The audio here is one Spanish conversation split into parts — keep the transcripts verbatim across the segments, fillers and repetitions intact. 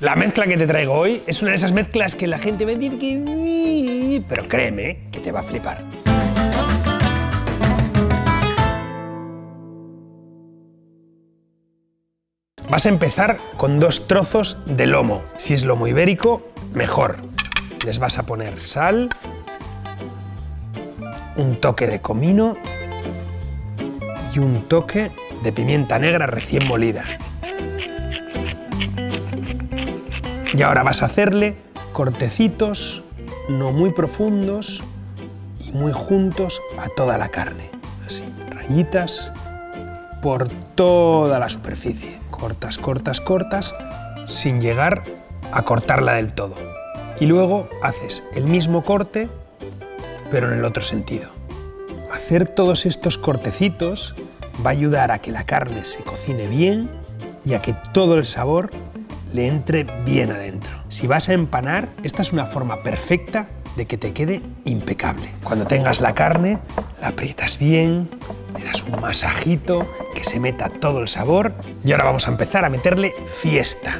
La mezcla que te traigo hoy es una de esas mezclas que la gente va a decir que... Pero créeme que te va a flipar. Vas a empezar con dos trozos de lomo. Si es lomo ibérico, mejor. Les vas a poner sal, un toque de comino y un toque de pimienta negra recién molida. Y ahora vas a hacerle cortecitos no muy profundos y muy juntos a toda la carne. Así, rayitas por toda la superficie. Cortas, cortas, cortas, sin llegar a cortarla del todo. Y luego haces el mismo corte, pero en el otro sentido. Hacer todos estos cortecitos va a ayudar a que la carne se cocine bien y a que todo el sabor le entre bien adentro. Si vas a empanar, esta es una forma perfecta de que te quede impecable. Cuando tengas la carne, la aprietas bien, le das un masajito, que se meta todo el sabor. Y ahora vamos a empezar a meterle fiesta.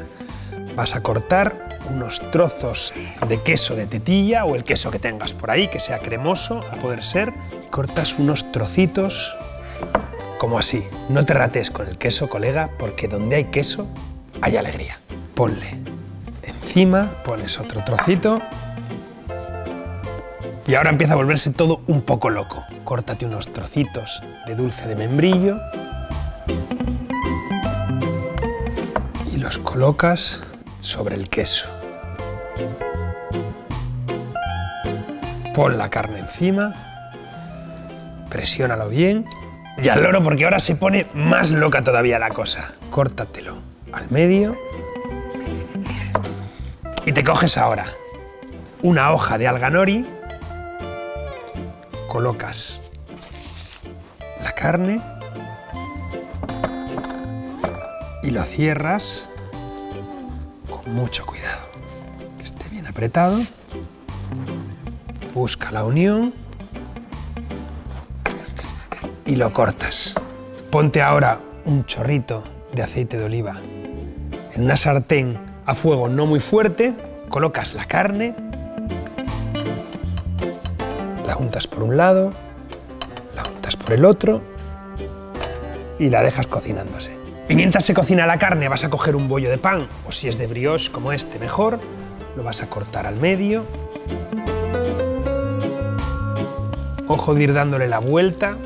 Vas a cortar unos trozos de queso de tetilla o el queso que tengas por ahí, que sea cremoso, a poder ser. Y cortas unos trocitos como así. No te rates con el queso, colega, porque donde hay queso, hay alegría. Ponle encima, pones otro trocito y ahora empieza a volverse todo un poco loco. Córtate unos trocitos de dulce de membrillo y los colocas sobre el queso. Pon la carne encima, presiónalo bien y al loro porque ahora se pone más loca todavía la cosa. Córtatelo al medio. Y te coges ahora una hoja de alga nori, colocas la carne y lo cierras con mucho cuidado, que esté bien apretado, busca la unión y lo cortas. Ponte ahora un chorrito de aceite de oliva en una sartén a fuego no muy fuerte, colocas la carne, la untas por un lado, la untas por el otro y la dejas cocinándose. Y mientras se cocina la carne vas a coger un bollo de pan o si es de brioche como este mejor, lo vas a cortar al medio. Ojo de ir dándole la vuelta.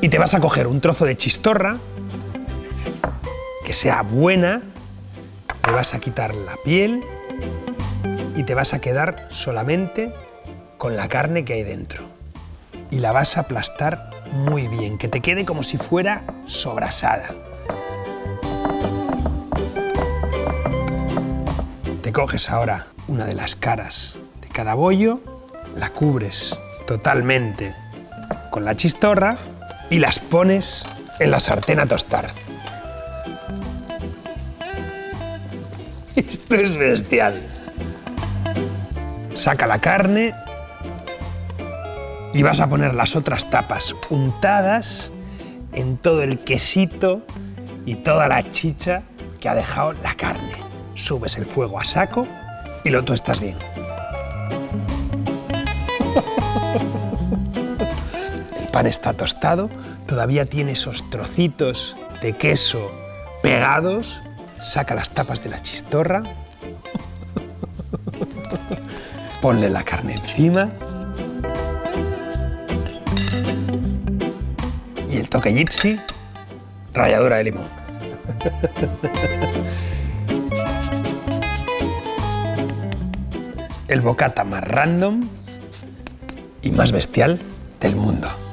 Y te vas a coger un trozo de chistorra que sea buena, le vas a quitar la piel y te vas a quedar solamente con la carne que hay dentro. Y la vas a aplastar muy bien, que te quede como si fuera sobrasada. Te coges ahora una de las caras de cada bollo, la cubres totalmente con la chistorra y las pones en la sartén a tostar. Esto es bestial. Saca la carne y vas a poner las otras tapas untadas en todo el quesito y toda la chicha que ha dejado la carne. Subes el fuego a saco y lo tuestas bien. El pan está tostado, todavía tiene esos trocitos de queso pegados. Saca las tapas de la chistorra, ponle la carne encima y el toque Gipsy, ralladura de limón. El bocata más random y más bestial del mundo.